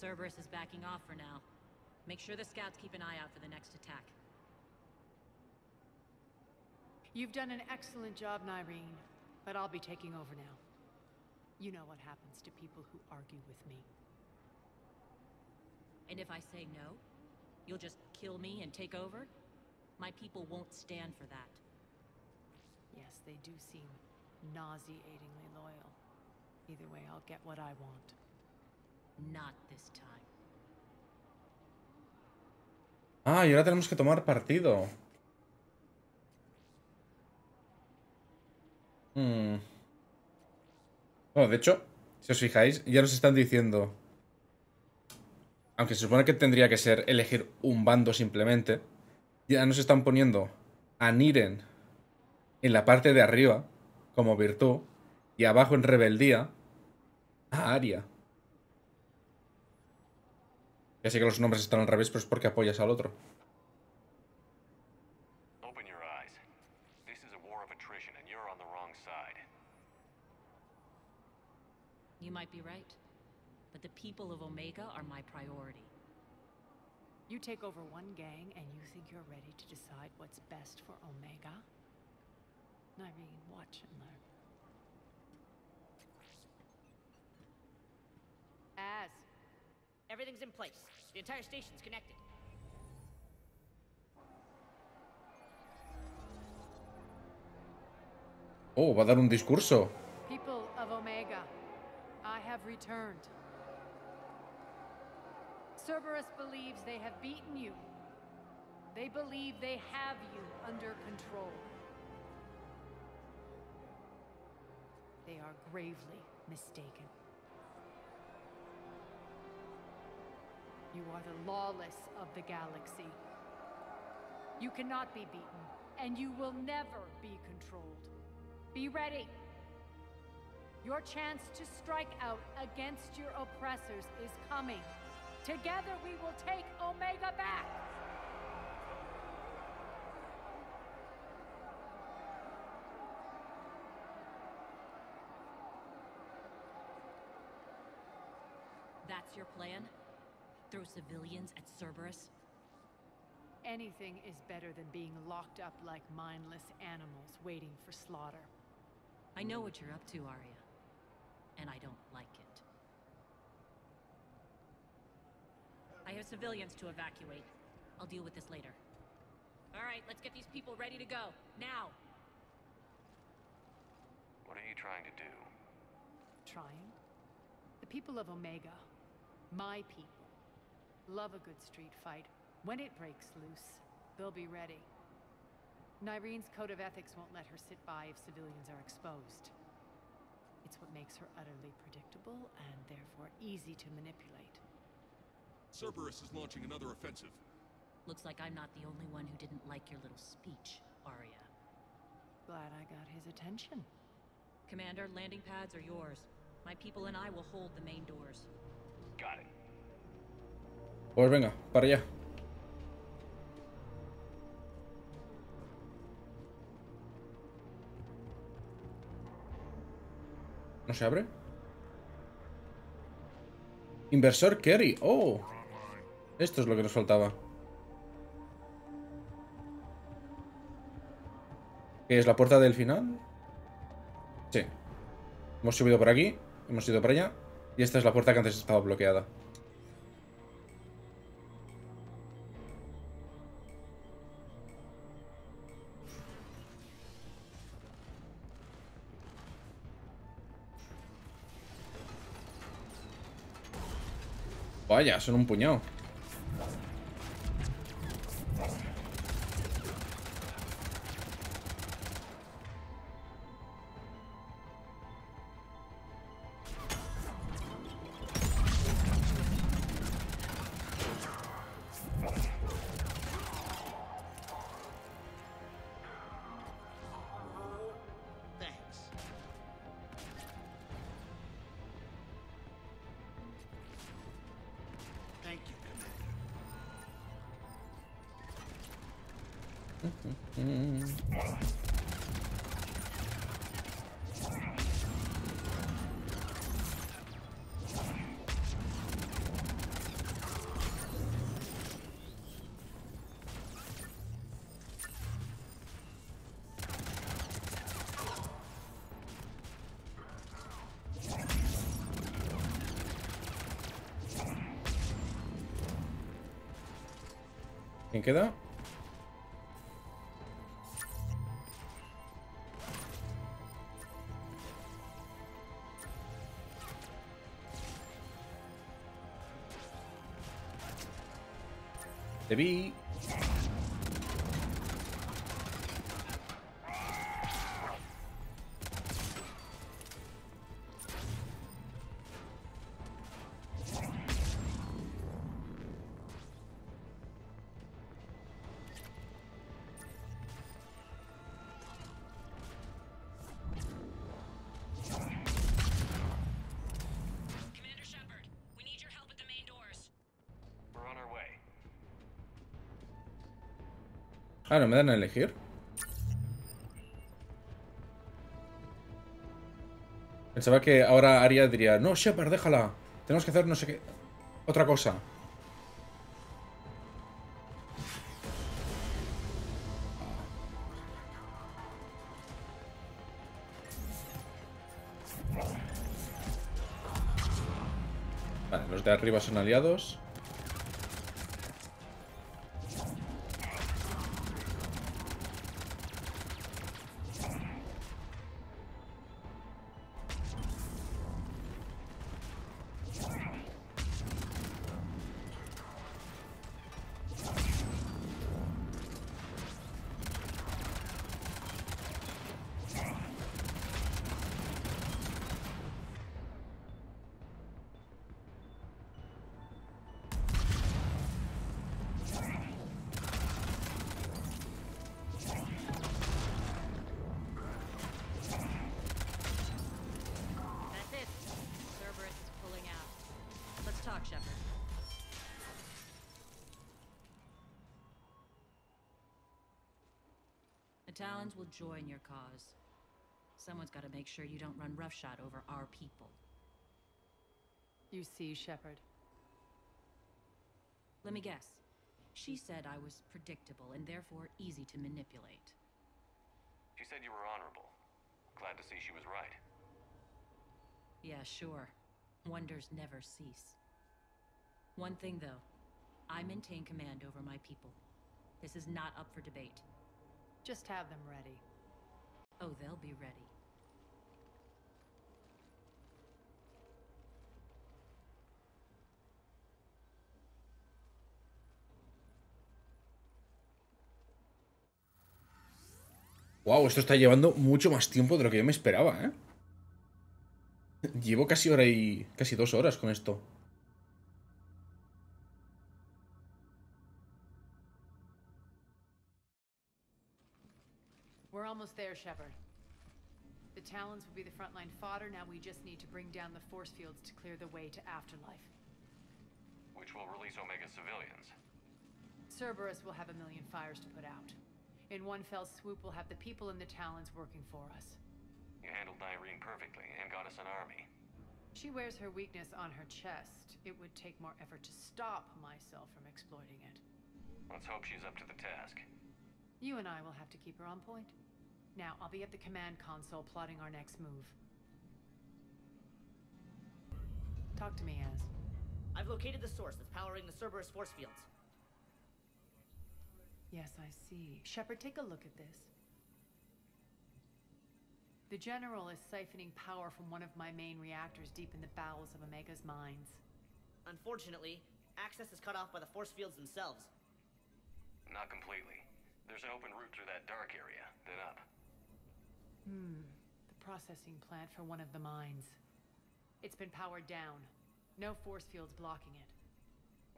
Cerberus is backing off for now. Make sure the scouts keep an eye out for the next attack. You've done an excellent job, Nyreen, but I'll be taking over now. You know what happens to people who argue with me. And if I say no, you'll just kill me and take over? My people won't stand for that. Yes, they do seem nauseatingly loyal. Either way, I'll get what I want. Not this time. Ah, y ahora tenemos que tomar partido. Bueno, de hecho, si os fijáis, ya nos están diciendo, aunque se supone que tendría que ser elegir un bando simplemente, ya nos están poniendo a Nyreen en la parte de arriba como virtud y abajo en rebeldía a Aria. Ya sé que los nombres están al revés, pero es porque apoyas al otro. You might be right, but the people of Omega are my priority. You take over one gang and you think you're ready to decide what's best for Omega? Nyreen, watch and learn. As. Everything's in place. The entire station's connected. Oh, va a dar un discurso. People of Omega, I have returned. Cerberus believes they have beaten you. They believe they have you under control. They are gravely mistaken. You are the lawless of the galaxy. You cannot be beaten, and you will never be controlled. Be ready. Your chance to strike out against your oppressors is coming. Together we will take Omega back! That's your plan? Throw civilians at Cerberus? Anything is better than being locked up like mindless animals waiting for slaughter. I know what you're up to, Aria. And I don't like it. I have civilians to evacuate. I'll deal with this later. All right, let's get these people ready to go. Now! What are you trying to do? Trying? The people of Omega, my people, love a good street fight. When it breaks loose, they'll be ready. Nyreen's code of ethics won't let her sit by if civilians are exposed. It's what makes her utterly predictable and therefore easy to manipulate. Cerberus is launching another offensive. Looks like I'm not the only one who didn't like your little speech, Aria. Glad I got his attention. Commander, landing pads are yours. My people and I will hold the main doors. Got it. Pues venga, para allá. ¿No se abre? Inversor Kerry. ¡Oh! Esto es lo que nos faltaba. ¿Qué es la puerta del final? Sí. Hemos subido por aquí. Hemos ido por allá. Y esta es la puerta que antes estaba bloqueada. Vaya, son un puñado. ¿Quién queda? Te vi. Ah, ¿no me dan a elegir? Pensaba que ahora Aria diría, no, Shepard, déjala. Tenemos que hacer no sé qué... otra cosa. Vale, los de arriba son aliados. Talons will join your cause. Someone's got to make sure you don't run roughshod over our people. You see, Shepard. Let me guess. She said I was predictable and therefore easy to manipulate. She said you were honorable. Glad to see she was right. Yeah, sure. Wonders never cease. One thing, though. I maintain command over my people. This is not up for debate. Just have them ready. Oh, they'll be ready. Wow, esto está llevando mucho más tiempo de lo que yo me esperaba, ¿eh? Llevo casi hora y... casi 2 horas con esto. Almost there, Shepard. The Talons will be the frontline fodder. Now we just need to bring down the force fields to clear the way to Afterlife. Which will release Omega civilians. Cerberus will have a million fires to put out. In one fell swoop, we'll have the people in the Talons working for us. You handled Nyreen perfectly and got us an army. She wears her weakness on her chest. It would take more effort to stop myself from exploiting it. Let's hope she's up to the task. You and I will have to keep her on point. Now, I'll be at the command console plotting our next move. Talk to me, Az. I've located the source that's powering the Cerberus force fields. Yes, I see. Shepard, take a look at this. The General is siphoning power from one of my main reactors deep in the bowels of Omega's mines. Unfortunately, access is cut off by the force fields themselves. Not completely. There's an open route through that dark area, then up. The processing plant for one of the mines. It's been powered down. No force fields blocking it.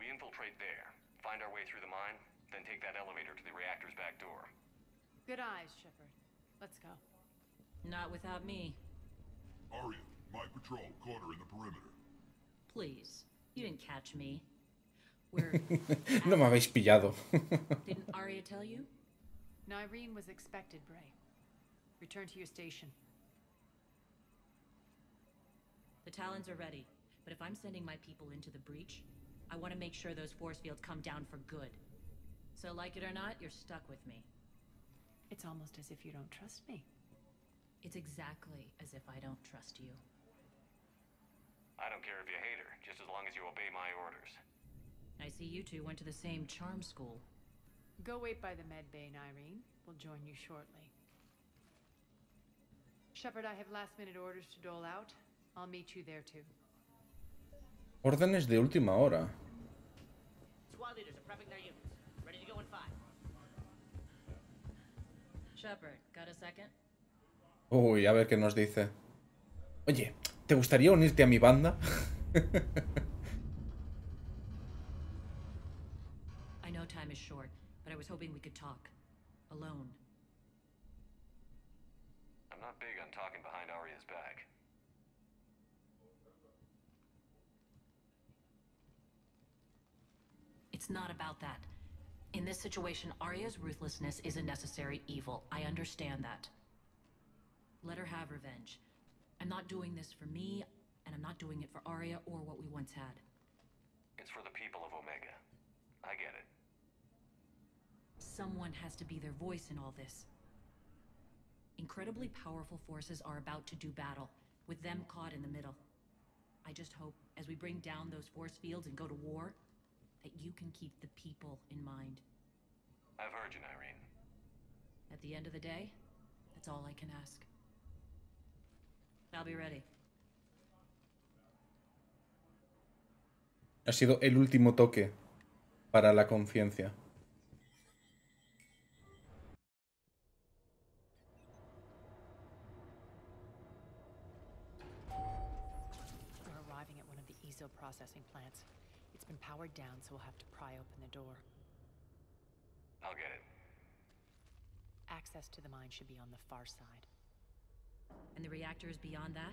We infiltrate there, find our way through the mine, then take that elevator to the reactor's back door. Good eyes, Shepard. Let's go. Not without me. Aria, my patrol caught her in the perimeter. Please, you didn't catch me. We're... no me habéis pillado. Didn't Aria tell you? Nyreen was expected, Bray. Return to your station. The Talons are ready, but if I'm sending my people into the breach, I want to make sure those force fields come down for good. So like it or not, you're stuck with me. It's almost as if you don't trust me. It's exactly as if I don't trust you. I don't care if you hate her, just as long as you obey my orders. I see you two went to the same charm school. Go wait by the med bay, Nyreen. We'll join you shortly. Shepard, I have last-minute orders to dole out. I'll meet you there too. Órdenes de última hora. Squad leaders are prepping their units. Ready to go in 5. Shepard, got a second? Uy, a ver qué nos dice. Oye, ¿te gustaría unirte a mi banda? I know time is short, but I was hoping we could talk alone. I'm not big on talking behind Aria's back. It's not about that. In this situation, Aria's ruthlessness is a necessary evil. I understand that. Let her have revenge. I'm not doing this for me, and I'm not doing it for Aria or what we once had. It's for the people of Omega. I get it. Someone has to be their voice in all this. Incredibly powerful forces are about to do battle, with them caught in the middle. I just hope, as we bring down those force fields and go to war, that you can keep the people in mind. I've heard you, Nyreen. At the end of the day, that's all I can ask. I'll be ready. Ha sido el último toque para la conciencia. We're arriving at one of the ESO processing plants. It's been powered down, so we'll have to pry open the door. I'll get it. Access to the mine should be on the far side. And the reactor is beyond that?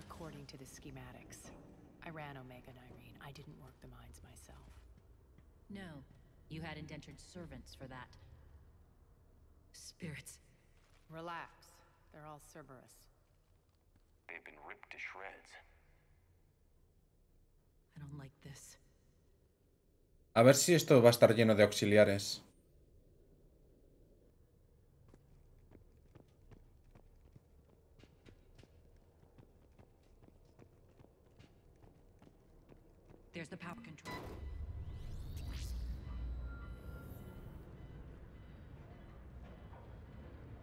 According to the schematics. I ran Omega, Nyreen. I didn't work the mines myself. No, you had indentured servants for that. Spirits. Relax. They're all Cerberus. They've been ripped to shreds. I don't like this. A ver si esto va a estar lleno de auxiliares. There's the power control.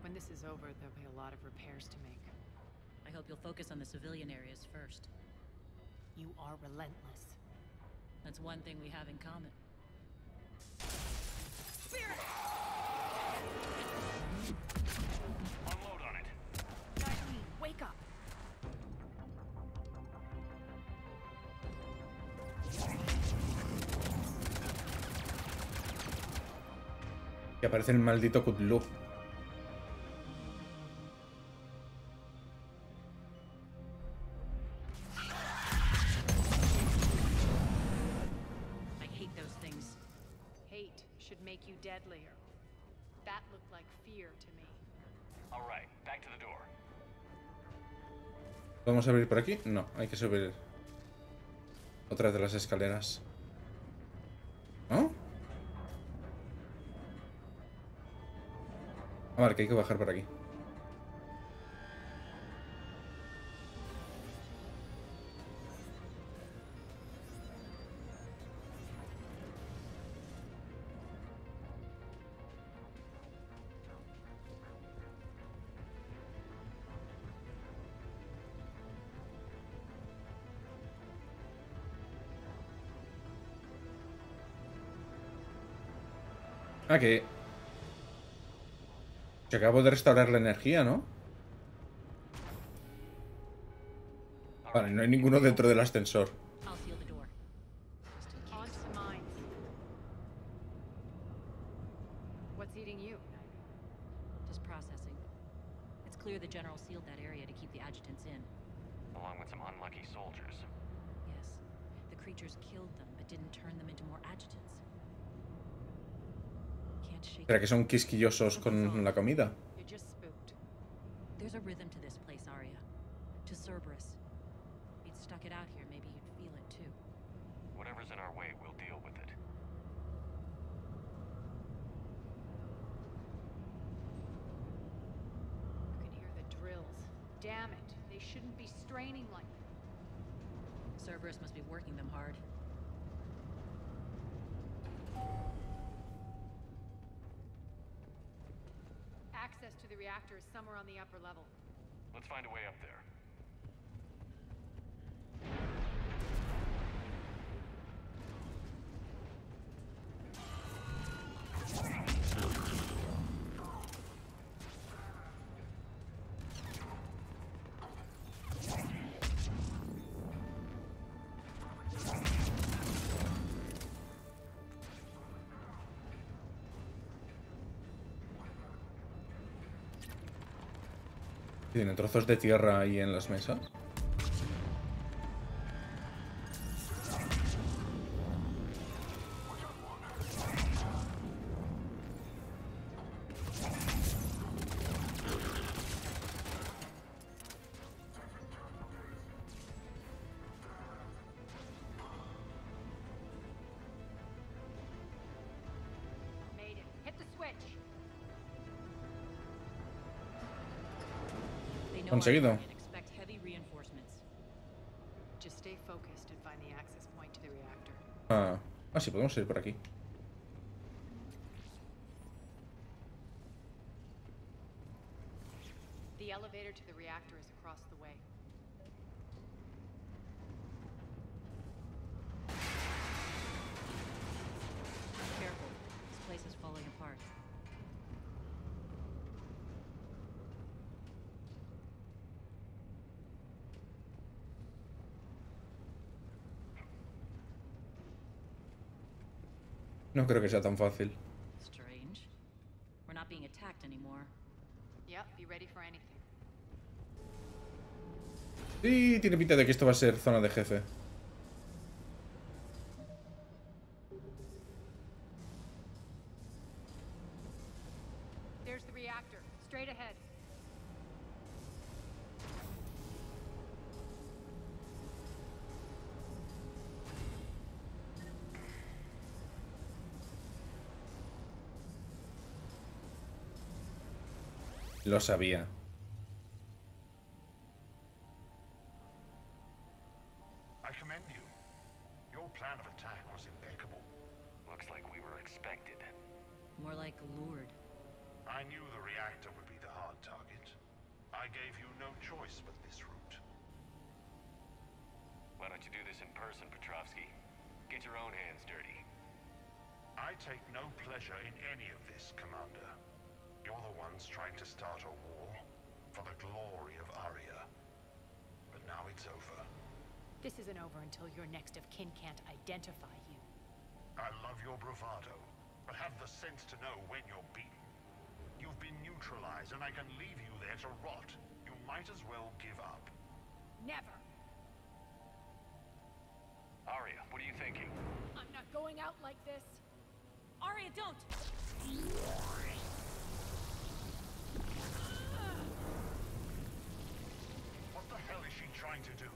When this is over, there'll be a lot of repairs to make. I hope you'll focus on the civilian areas first. You are relentless. That's one thing we have in common. Spirit! Unload on it. Nyreen, wake up! Que aparece el maldito Cthulhu. ¿Podemos abrir por aquí? No, hay que subir otra de las escaleras. ¿No? A ver, que hay que bajar por aquí. Ah, que... Se acabó de restaurar la energía, ¿no? Vale, no hay ninguno dentro del ascensor. ¿Será que son quisquillosos con la comida? There's a rhythm to this place, Aria. To Cerberus. It stuck it out here, maybe you'd feel it too. Whatever's in our way, we'll deal with it. You can hear the drills. Damn it, they shouldn't be straining like that. Cerberus must be working them hard. Access to the reactor is somewhere on the upper level. Let's find a way up there. Tiene trozos de tierra ahí en las mesas. Conseguido. Ah, sí, podemos ir por aquí. The elevator to the reactor is across the way. Careful, this place is falling apart. No creo que sea tan fácil. Strange. We're not being attacked anymore. Yep, be ready for anything. Sí, tiene pinta de que esto va a ser zona de jefe. There's the reactor, straight ahead. Lo sabía. I commend you. Your plan of attack was impeccable. Looks like we were expected. More like lured. I knew the reactor would be the hard target. I gave you no choice but this route. Why don't you do this in person, Petrovsky? Get your own hands dirty. I take no pleasure in any of this, Commander. You're the ones trying to start a war for the glory of Aria. But now it's over. This isn't over until your next of kin can't identify you. I love your bravado, but have the sense to know when you're beaten. You've been neutralized, and I can leave you there to rot. You might as well give up. Never! Aria, what are you thinking? I'm not going out like this. Aria, don't! What the hell is she trying to do?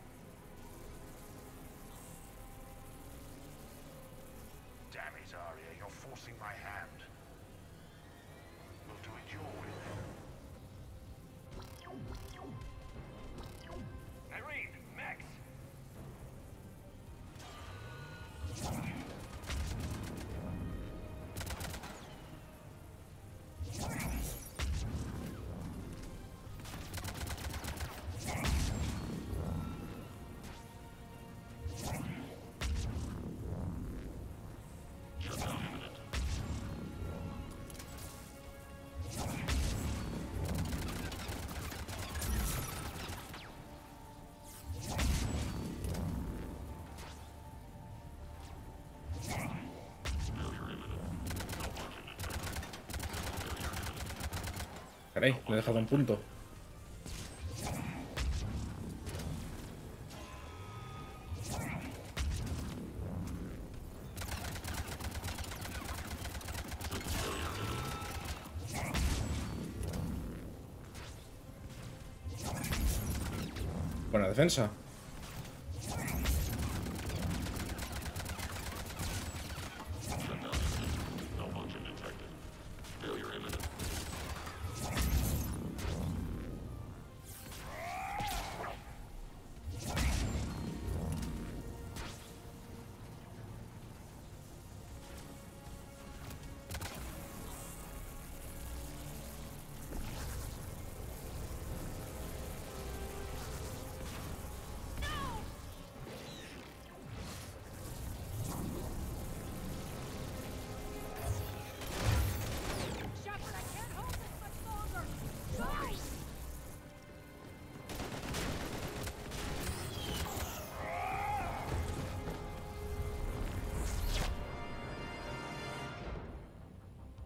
Damn it, Aria, you're forcing my hand. We'll do it your way then. Nyreen, Max! Caray, le he dejado un punto. Buena defensa.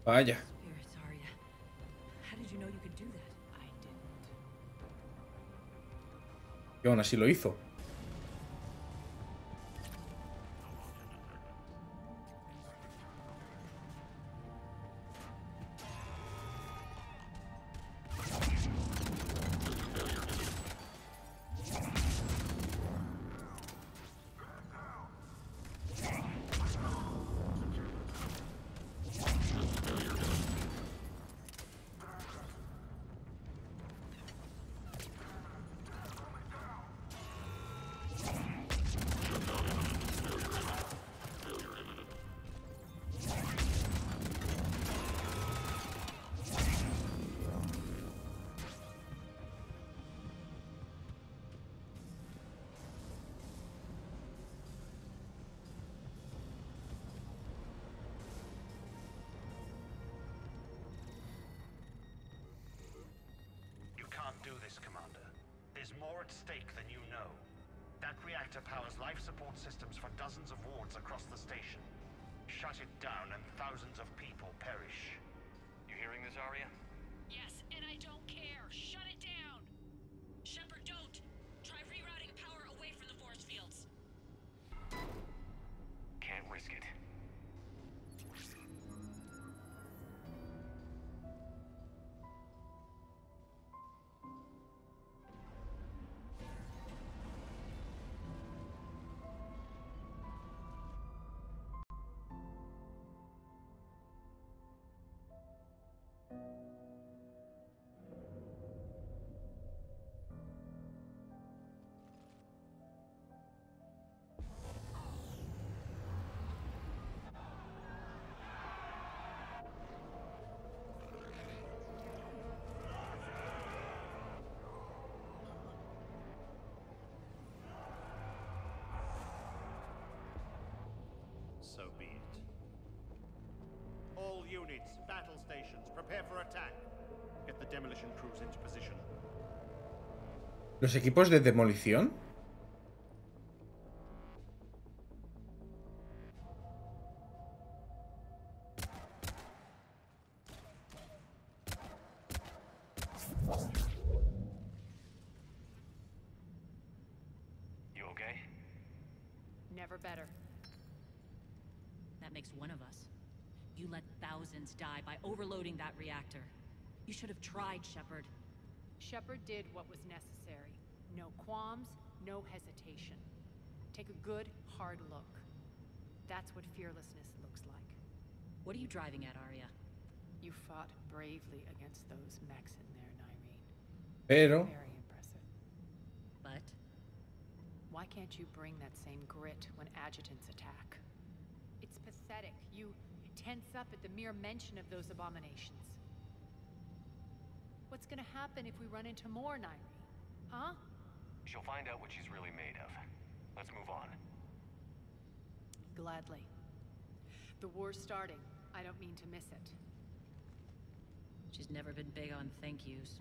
Vaya. Y aún así lo hizo. Do this, Commander. There's more at stake than you know. That reactor powers life support systems for dozens of wards across the station. Shut it down and thousands of people perish. You hearing this, Aria? Yes, and I don't care. Shut it down! Shepard, don't! Try rerouting power away from the force fields. Can't risk it. So be it. All units, battle stations, prepare for attack. Get the demolition crews into position. ¿Los equipos de demolición? You okay? Never better. That makes one of us. You let thousands die by overloading that reactor. You should have tried, Shepard. Shepard did what was necessary. No qualms, no hesitation. Take a good, hard look. That's what fearlessness looks like. What are you driving at, Aria? You fought bravely against those mechs in there, Nyreen. Pero... very impressive. But? Why can't you bring that same grit when adjutants attack? It's pathetic. You tense up at the mere mention of those abominations. What's gonna happen if we run into more, Nyreen? Huh? She'll find out what she's really made of. Let's move on. Gladly. The war's starting. I don't mean to miss it. She's never been big on thank yous.